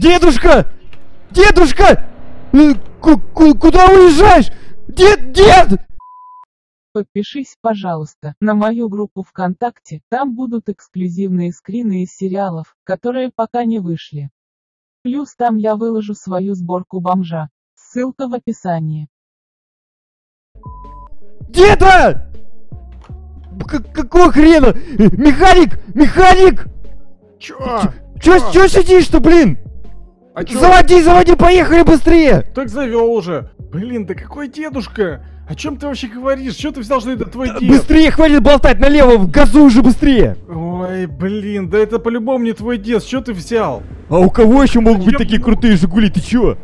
Дедушка! Дедушка! Куда уезжаешь? Дед! Подпишись, пожалуйста, на мою группу ВКонтакте, там будут эксклюзивные скрины из сериалов, которые пока не вышли. Плюс там я выложу свою сборку бомжа. Ссылка в описании. Деда! Какого хрена? Механик! Механик! Чё сидишь-то, блин? А чё? Заводи, поехали быстрее! Так завёл уже. Блин, да какой дедушка? О чем ты вообще говоришь? Чё ты взял, что это твой дед? Быстрее, хватит болтать налево, газуй уже быстрее! Ой, блин, да это по-любому не твой дед, чё ты взял? А у кого еще могут быть такие крутые Жигули, ты чё?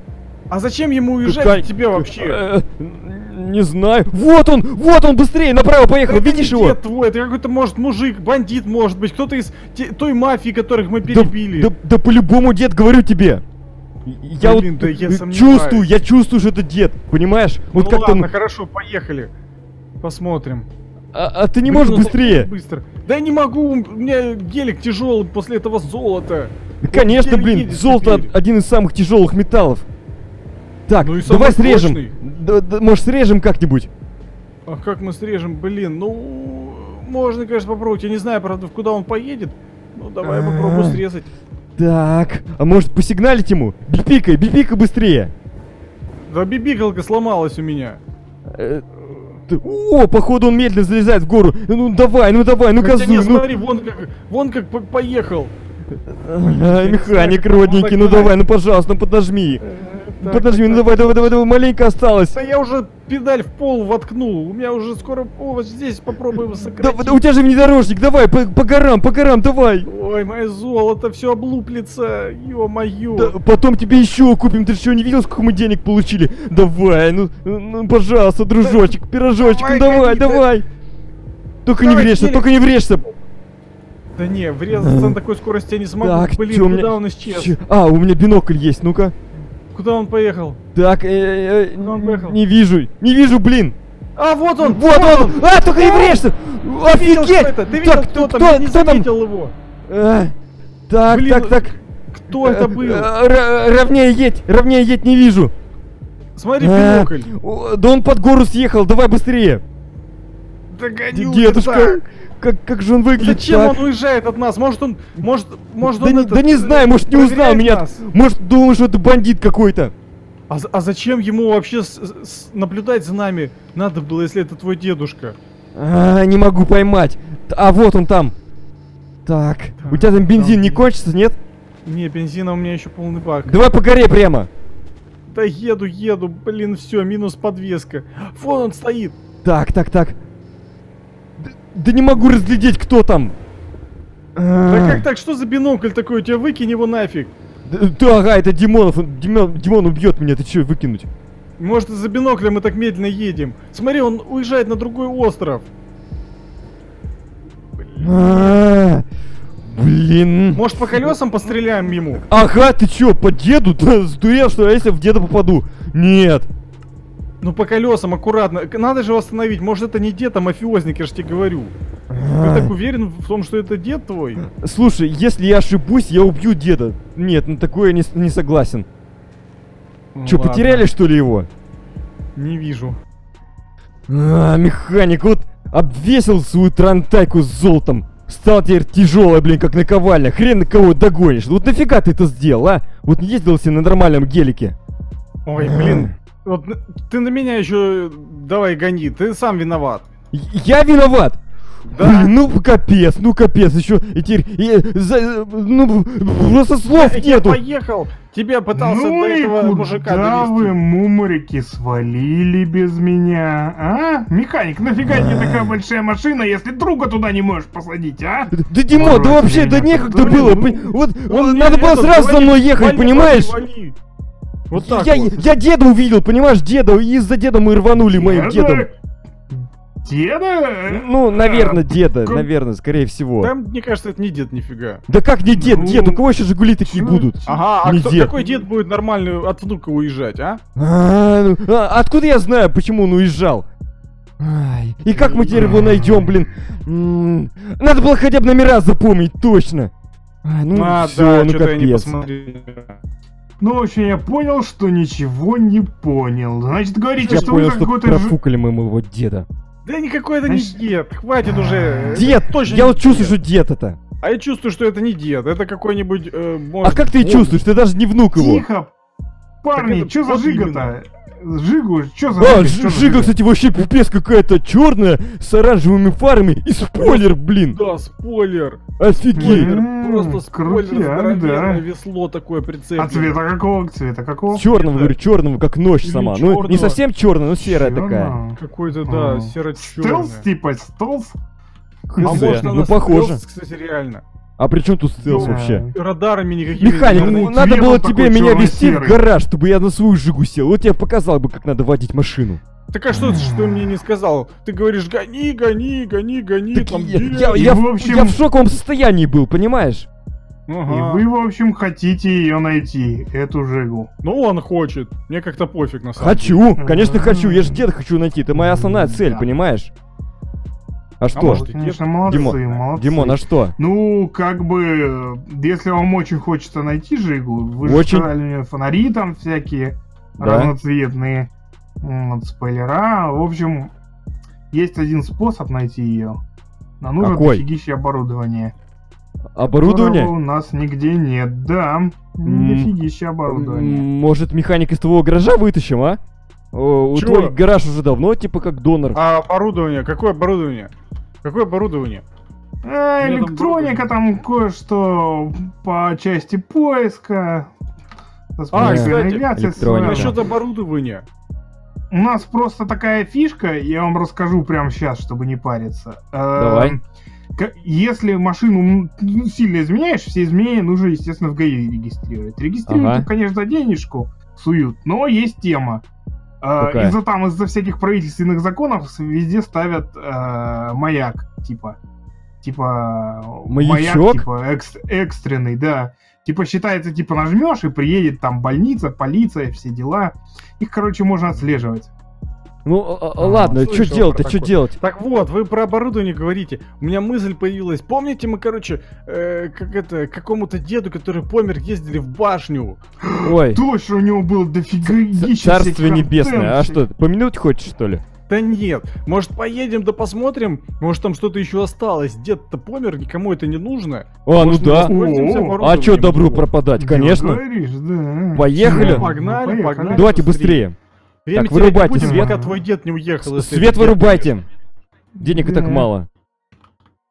А зачем ему уезжать от тебя вообще? Не знаю. Вот он, быстрее, направо поехал, видишь его? Дед твой, это какой-то, может, мужик, бандит, может быть, кто-то из той мафии, которых мы перебили. Да по-любому дед, говорю тебе. Я вот чувствую, что это дед, понимаешь? Вот как-то. Ладно, хорошо, поехали. Посмотрим. А ты не можешь быстрее? Быстро. Да я не могу, у меня гелик тяжелый после этого золота. Конечно, блин, золото один из самых тяжелых металлов. Так, ну давай срежем. Может, срежем как-нибудь? А как мы срежем, блин? Ну, можно, конечно, попробовать. Я не знаю, правда, куда он поедет. Ну, давай попробую срезать. Так, а может посигналить ему? Бипикай быстрее. Да бибикалка сломалась у меня. О, походу он медленно залезает в гору. Ну давай, ну газуй. Смотри, вон как поехал. Механик родненький, ну давай, ну пожалуйста, подожми. Подожди, ну давай, маленько осталось. Да я уже педаль в пол воткнул, у меня уже скоро... О, вот здесь попробуем сократить. Да у тебя же внедорожник, давай, по горам, давай. Ой, мое золото, все облуплится, ё-моё. Да, потом тебе еще купим, ты что, не видел, сколько мы денег получили? Давай, ну пожалуйста, дружочек, да, пирожочек, давай. Да. Только не врежься. Да не, врезаться на такой скорости я не смогу, так, блин, куда он исчез? А, у меня бинокль есть, ну-ка. Куда он поехал? Так, не вижу, блин. А, вот он! А, только не врежься! Офигеть! Ты видел, кто там? Его? Так. Кто это был? Ровнее едь, не вижу. Смотри, бинокль. Да он под гору съехал, давай быстрее. Догоню. Дедушка, как же он выглядит? Зачем он уезжает от нас? Может он... Да не знаю, может не узнал меня. Может думал, что это бандит какой-то. А зачем ему вообще наблюдать за нами? Надо было, если это твой дедушка. Не могу поймать. А вот он там. Так, у тебя там бензин не кончится, нет? Не, бензина у меня еще полный бак. Давай по горе прямо. Да еду, блин, все, минус подвеска. Вон он стоит. Так. Да не могу разглядеть, кто там. Да как так? Что за бинокль такой? У тебя выкинь его нафиг. Да, ага, это Димонов. Димон убьет меня, ты че выкинуть? Может, из-за бинокля мы так медленно едем. Смотри, он уезжает на другой остров. Блин. Может, по колесам постреляем ему? Ага, ты че, по деду? Да, сдурел, что если в деда попаду? Нет. Ну по колесам аккуратно, надо же его остановить, может это не дед, а мафиозник, я же тебе говорю. Ты так уверен в том, что это дед твой? Слушай, если я ошибусь, я убью деда. Нет, на такое я не согласен. Ну, чё, ладно. Потеряли что ли его? Не вижу. Механик, вот обвесил свою трантайку с золотом. Стал теперь тяжелый, блин, как наковальня, хрен на кого догонишь. Вот нафига ты это сделал, а? Вот не ездил себе на нормальном гелике. Ой, блин. Вот ты на меня еще давай гони, ты сам виноват. Я виноват? Да. Блин, ну капец, еще и теперь, ну просто слов нету. Я поехал, тебя пытался до этого мужика довести. Ну и куда вы, мумрики, свалили без меня, а? Механик, нафига тебе такая большая машина, если друга туда не можешь посадить, а? Да, Димон, да вообще, да некогда было, вот надо было сразу за мной ехать, понимаешь? Вот так я деда увидел, понимаешь, деда, и из-за деда мы рванули моим дедом. Деда? Ну, наверное, деда, наверное, скорее всего. Там, мне кажется, это не дед, нифига. Да как не дед, дед, у кого еще Жигули такие будут? Ага, а какой дед будет нормально от внука уезжать, а? Откуда я знаю, почему он уезжал? И как мы теперь его найдем, блин? Надо было хотя бы номера запомнить, точно. А, ну а, все, да, ну что-то я не посмотрел. Ну, вообще, я понял, что ничего не понял. Значит, говорите, я что понял, вы какой-то... профукали мы моего деда. Да никакой это не дед, хватит уже. Дед, точно. Я вот чувствую, что дед это. А я чувствую, что это не дед, это какой-нибудь... может... А как ты чувствуешь? Ты даже не внук его. Тихо, парни, что за жига-то? Жигу, что за... А, жига, кстати, вообще пипец какая-то черная, с оранжевыми фарами и спойлер, блин. Да, спойлер. Офигеть. Просто спойлер, да. Весло такое прицельное. А цвета какого? Цвета какого? Черного, говорю, черного, как ночь сама. Ну, не совсем черная, но серая такая. Какой-то, да, серо-черный. Стелс, типа, стелс? Ну, похоже. Кстати, реально. А при чем тут стелс вообще? Радарами никакими... Механик, ну, надо было тебе меня вести в гараж, чтобы я на свою жигу сел. Вот я показал бы, как надо водить машину. Так а что ты что мне не сказал? Ты говоришь, гони, гони, гони, гони, так там... Я в шоковом состоянии был, понимаешь? Ага. И вы, в общем, хотите ее найти, эту жигу. Ну, он хочет. Мне как-то пофиг на самом деле. Хочу, конечно хочу, я же деда хочу найти. Это моя основная цель, понимаешь? А что? Может, конечно, молодцы, молодцы. Димон, а что? Ну, как бы, если вам очень хочется найти жигу, вы очень... же сказали, фонари там всякие, да, разноцветные, спойлера. В общем, есть один способ найти ее. Нам нужно дофигище оборудование. Оборудование? У нас нигде нет, да. Дофигище оборудование. Может, механик из твоего гаража вытащим, а? У твой гараж уже давно, типа, как донор. А оборудование? Какое оборудование? Какое оборудование? Электроника там кое-что по части поиска. А, кстати, насчет оборудования. У нас просто такая фишка, я вам расскажу прямо сейчас, чтобы не париться. Давай. Если машину сильно изменяешь, все изменения нужно, естественно, в ГАИ регистрировать. Регистрируют, конечно, за денежку суют, но есть тема. Из-за всяких правительственных законов везде ставят маяк, типа маячок, типа экстренный, да. Типа считается, типа нажмешь и приедет там больница, полиция, все дела. Их, короче, можно отслеживать. Ну, ладно, что делать-то, что делать? Так вот, вы про оборудование говорите. У меня мысль появилась. Помните, мы, короче, какому-то деду, который помер, ездили в башню. Ой. Точно, у него было дофига. Царство небесное. А что, помянуть хочешь, что ли? Да нет. Может, поедем да посмотрим? Может, там что-то еще осталось? Дед-то помер, никому это не нужно. А, ну да. А что добру пропадать? Конечно. Поехали. Погнали, погнали. Давайте быстрее. Так, вырубайте свет, пока твой дед не уехал. Свет вырубайте. Денег и так мало.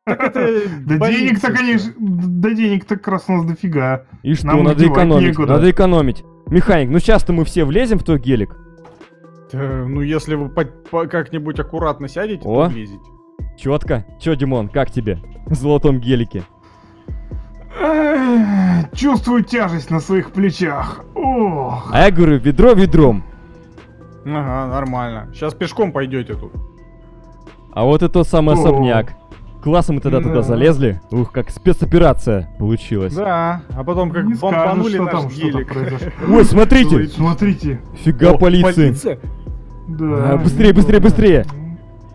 Да денег-то, конечно, да денег-то как раз у нас дофига. И что, надо экономить, надо экономить. Механик, ну сейчас-то мы все влезем в твой гелик. Ну если вы как-нибудь аккуратно сядете, то влезете. Четко. Че, Димон, как тебе в золотом гелике? Чувствую тяжесть на своих плечах. А я говорю, ведро ведром. Ага, нормально. Сейчас пешком пойдете тут. А вот и тот самый особняк. Классом мы тогда туда залезли. Ух, как спецоперация получилась. Да, а потом как бомбанули наш гелик. Ой, смотрите! Смотрите! Фига полиции! Да. Быстрее, быстрее, быстрее!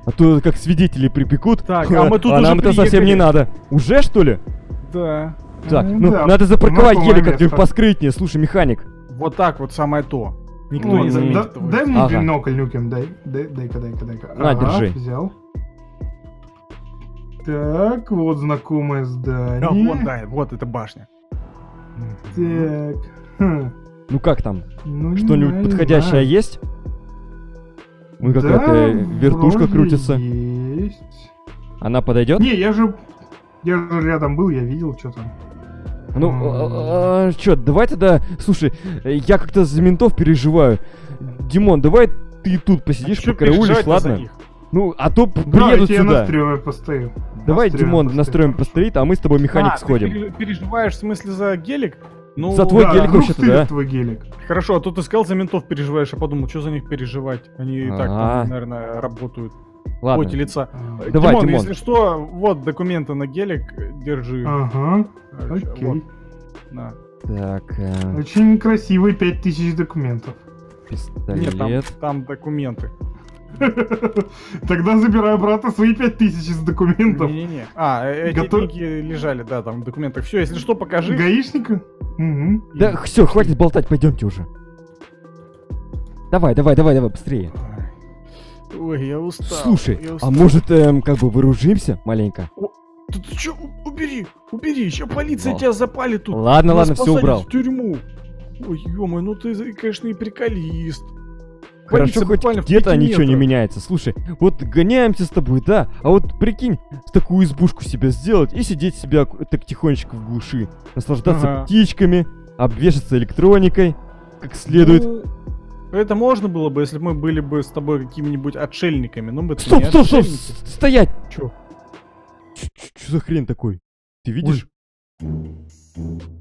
А то как свидетели припекут. Так, а мы тут уже нам это совсем не надо. Уже, что ли? Да. Так, ну надо запарковать гелик как-нибудь поскрытнее. Слушай, механик. Вот так вот самое то. Никто не заметит. Дай мне бинокль, Нюкем, дай-ка. На, держи. Взял. Так, вот знакомое здание. Вот, да, вот это башня. Так. Ну как там? Что-нибудь подходящее есть? Ну какая-то вертушка крутится. Есть. Она подойдет? Не, я же рядом был, я видел, что там. Ну, чё, давай тогда... Слушай, я как-то за ментов переживаю. Димон, давай ты тут посидишь, покараулишь, ладно? Ну, а то приедут сюда. Давай, Димон, настроим постоит, а мы с тобой механик сходим. Ты переживаешь, в смысле, за гелик? Ну, за твой гелик вообще-то, да? Твой гелик. Хорошо, а то ты сказал, за ментов переживаешь, а подумал, что за них переживать? Они и так, наверное, работают. Ладно. Поте лица. Давай, Димон, если что, вот документы на гелик, держи. Ага, окей. Вот. Так, очень красивые 5000 документов. Пистолет. Нет, там документы. Тогда забираю обратно свои 5000 из документов. Не-не-не. А, эти деньги лежали, да, там в документах. Все, если что, покажи. Гаишника? Да, все, хватит болтать, пойдемте уже. Давай, быстрее. Ой, я устал. Слушай, а может, как бы вооружимся маленько? Ты что, убери, еще полиция тебя запалит тут. Ладно, все убрал. В тюрьму. Ой, ё-моё, ну ты, конечно, и приколист. Хорошо, хоть где-то ничего не меняется. Слушай, вот гоняемся с тобой, да? А вот прикинь, такую избушку себе сделать и сидеть себя так тихонечко в глуши. Наслаждаться птичками, обвешаться электроникой, как следует. Ну, это можно было бы, если бы мы были бы с тобой какими-нибудь отшельниками. Но мы стоп! Стоять! Чё? Чё за хрен такой? Ты видишь? Ой.